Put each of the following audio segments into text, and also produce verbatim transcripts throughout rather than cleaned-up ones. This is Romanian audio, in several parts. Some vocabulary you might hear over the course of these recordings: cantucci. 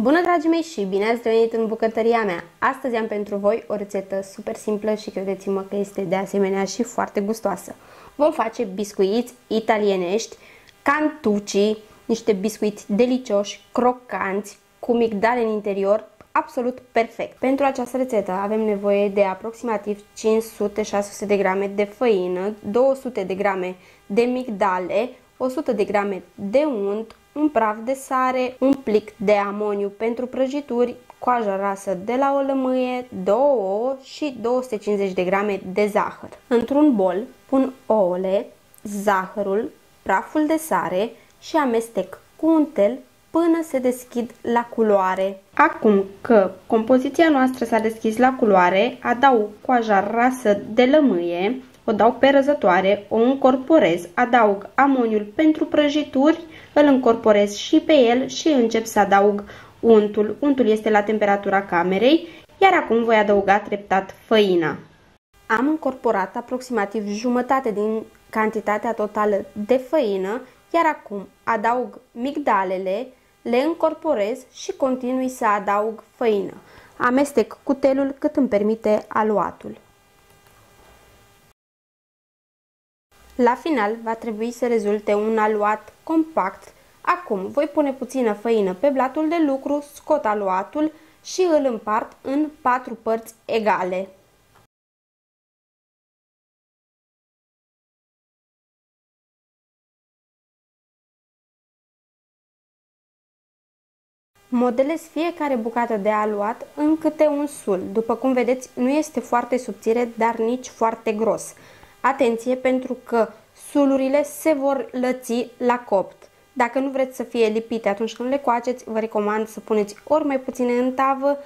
Bună, dragii mei, și bine ați venit în bucătăria mea! Astăzi am pentru voi o rețetă super simplă și credeți-mă că este de asemenea și foarte gustoasă. Vom face biscuiți italienești, cantucci, niște biscuiți delicioși, crocanți, cu migdale în interior, absolut perfect. Pentru această rețetă avem nevoie de aproximativ cinci sute șase sute de grame de făină, două sute de grame de migdale, o sută de grame de unt, un praf de sare, un plic de amoniu pentru prăjituri, coajă rasă de la o lămâie, două ouă și două sute cincizeci de grame de zahăr. Într-un bol pun ouăle, zahărul, praful de sare și amestec cu un tel până se deschid la culoare. Acum că compoziția noastră s-a deschis la culoare, adaug coaja rasă de lămâie, o dau pe răzătoare, o încorporez, adaug amoniul pentru prăjituri, îl încorporez și pe el și încep să adaug untul. Untul este la temperatura camerei, iar acum voi adăuga treptat făina. Am încorporat aproximativ jumătate din cantitatea totală de făină, iar acum adaug migdalele, le încorporez și continui să adaug făină. Amestec cu telul cât îmi permite aluatul. La final va trebui să rezulte un aluat compact. Acum voi pune puțină făină pe blatul de lucru, scot aluatul și îl împart în patru părți egale. Modelez fiecare bucată de aluat în câte un sul. După cum vedeți, nu este foarte subțire, dar nici foarte gros. Atenție, pentru că sulurile se vor lăți la copt. Dacă nu vreți să fie lipite atunci când le coaceți, vă recomand să puneți ori mai puține în tavă,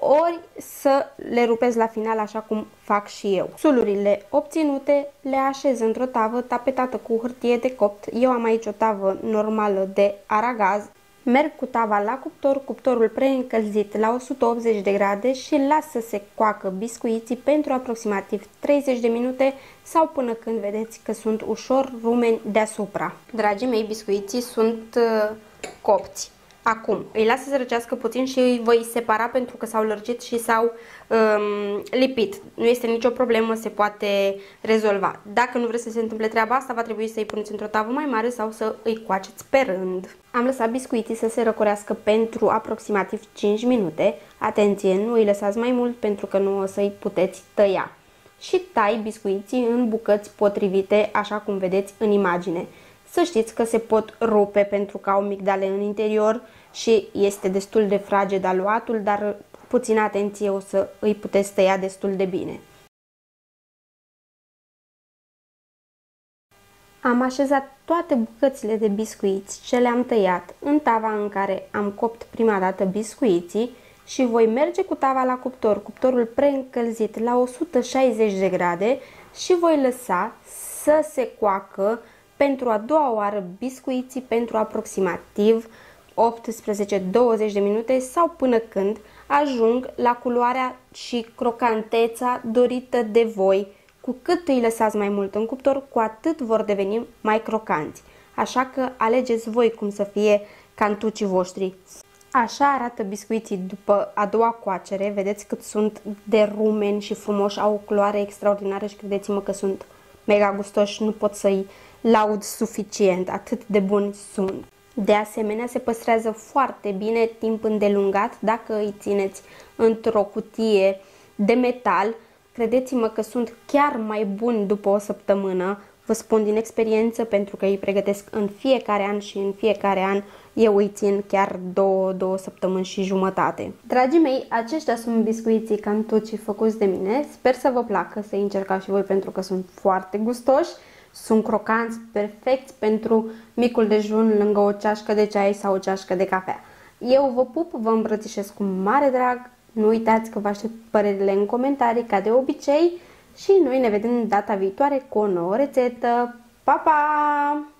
ori să le rupeți la final, așa cum fac și eu. Sulurile obținute le așez într-o tavă tapetată cu hârtie de copt. Eu am aici o tavă normală de aragaz. Merg cu tava la cuptor, cuptorul preîncălzit la o sută optzeci de grade și las să se coacă biscuiții pentru aproximativ treizeci de minute sau până când vedeți că sunt ușor rumeni deasupra. Dragii mei, biscuiții sunt uh, copți. Acum îi las să se răcească puțin și îi voi separa pentru că s-au lărgit și s-au um, lipit. Nu este nicio problemă, se poate rezolva. Dacă nu vreți să se întâmple treaba asta, va trebui să îi puneți într-o tavă mai mare sau să îi coaceți pe rând. Am lăsat biscuiții să se răcorească pentru aproximativ cinci minute. Atenție, nu îi lăsați mai mult pentru că nu o să-i puteți tăia. Și tai biscuiții în bucăți potrivite, așa cum vedeți în imagine. Să știți că se pot rupe pentru că au migdale în interior și este destul de fraged aluatul, dar puțină atenție, o să îi puteți tăia destul de bine. Am așezat toate bucățile de biscuiți ce le-am tăiat în tava în care am copt prima dată biscuiții și voi merge cu tava la cuptor, cuptorul preîncălzit la o sută șaizeci de grade, și voi lăsa să se coacă pentru a doua oară biscuiții pentru aproximativ optsprezece douăzeci de minute sau până când ajung la culoarea și crocanteța dorită de voi. Cu cât îi lăsați mai mult în cuptor, cu atât vor deveni mai crocanți. Așa că alegeți voi cum să fie cantucii voștri. Așa arată biscuiții după a doua coacere. Vedeți cât sunt de rumeni și frumoși, au o culoare extraordinară și credeți-mă că sunt mega gustoși, nu pot să-i laud suficient, atât de buni sunt. De asemenea, se păstrează foarte bine timp îndelungat dacă îi țineți într-o cutie de metal. Credeți-mă că sunt chiar mai buni după o săptămână, vă spun din experiență, pentru că îi pregătesc în fiecare an și în fiecare an eu îi țin chiar două, două săptămâni și jumătate. Dragii mei, aceștia sunt biscuiții cantucci făcuți de mine. Sper să vă placă, să-i încercați și voi pentru că sunt foarte gustoși. Sunt crocanți, perfecți pentru micul dejun lângă o ceașcă de ceai sau o ceașcă de cafea. Eu vă pup, vă îmbrățișez cu mare drag, nu uitați că vă aștept părerile în comentarii ca de obicei și noi ne vedem data viitoare cu o nouă rețetă. Pa, pa!